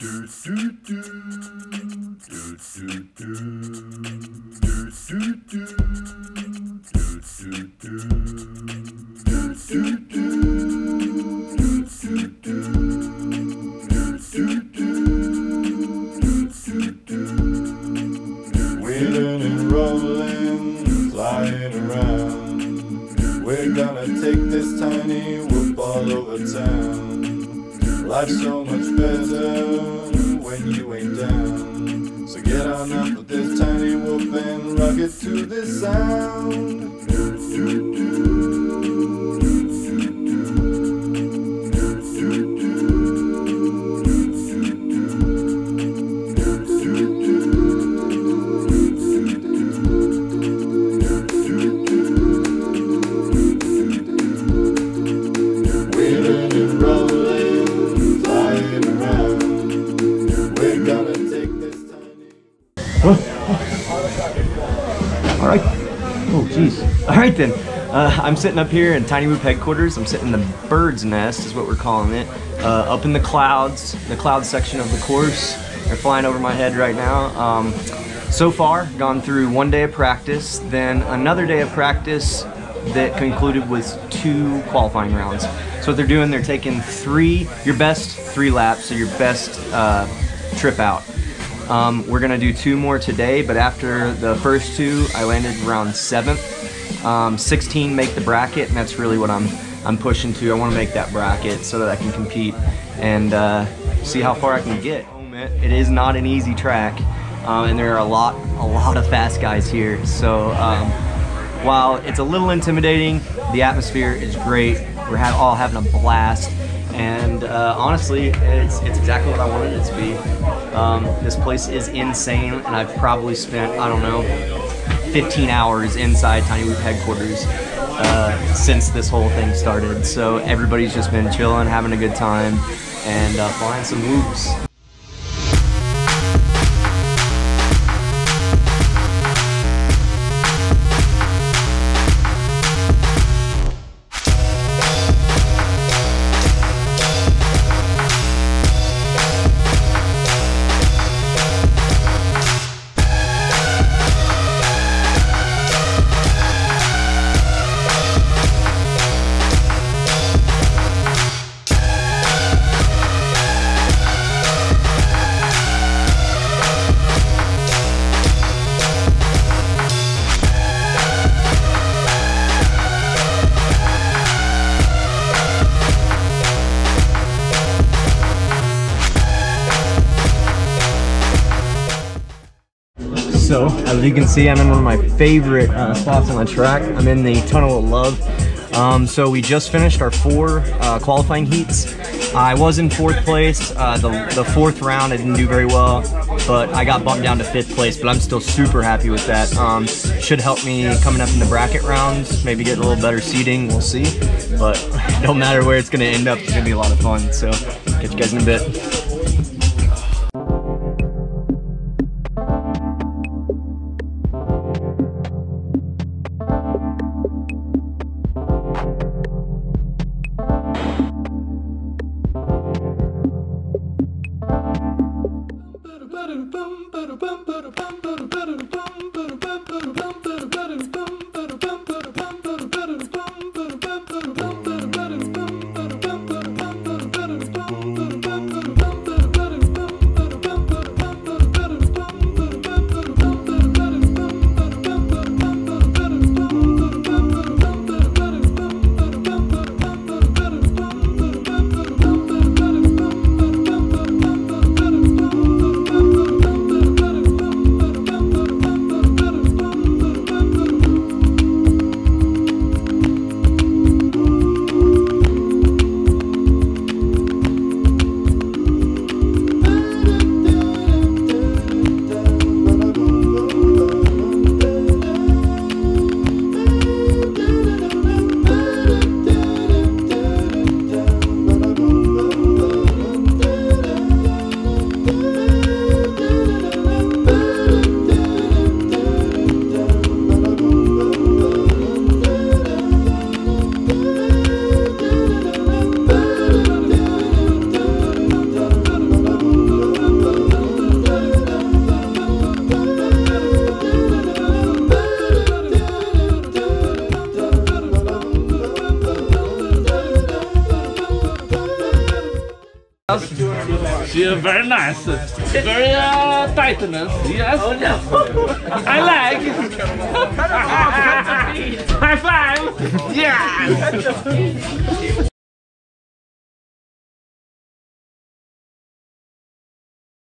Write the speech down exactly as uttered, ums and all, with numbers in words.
Do do do do do do do do do do do do do do do. Wheeling and rolling, flying around. We're gonna take this tiny whoop all over town. Life's so much better when you ain't down. So get on up with this tiny whoop and rock it to this sound. Alright, oh geez. Alright then, uh, I'm sitting up here in Tiny Whoop headquarters. I'm sitting in the bird's nest is what we're calling it, uh, up in the clouds, the cloud section of the course. They're flying over my head right now. Um, so far, gone through one day of practice, then another day of practice that concluded with two qualifying rounds. So what they're doing, they're taking three, your best three laps, so your best uh, trip out. Um, we're gonna do two more today, but after the first two, I landed round seventh. Um, sixteen make the bracket, and that's really what I'm I'm pushing to. I want to make that bracket so that I can compete and uh, see how far I can get. It is not an easy track, um, and there are a lot a lot of fast guys here. So um, while it's a little intimidating, the atmosphere is great. We're ha all having a blast. And uh, honestly, it's, it's exactly what I wanted it to be. Um, this place is insane, and I've probably spent, I don't know, fifteen hours inside Tiny Whoop headquarters uh, since this whole thing started. So everybody's just been chilling, having a good time, and uh, flying some whoops. So, as you can see, I'm in one of my favorite uh, spots on the track. I'm in the Tunnel of Love. Um, so we just finished our four uh, qualifying heats. I was in fourth place. Uh, the, the fourth round, I didn't do very well, but I got bumped down to fifth place, but I'm still super happy with that. Um, should help me coming up in the bracket rounds, maybe get a little better seating, we'll see. But no matter where it's gonna end up, it's gonna be a lot of fun. So, catch you guys in a bit. She is very nice, very uh, tightness, yes. Oh, no. I like. High five! Yes!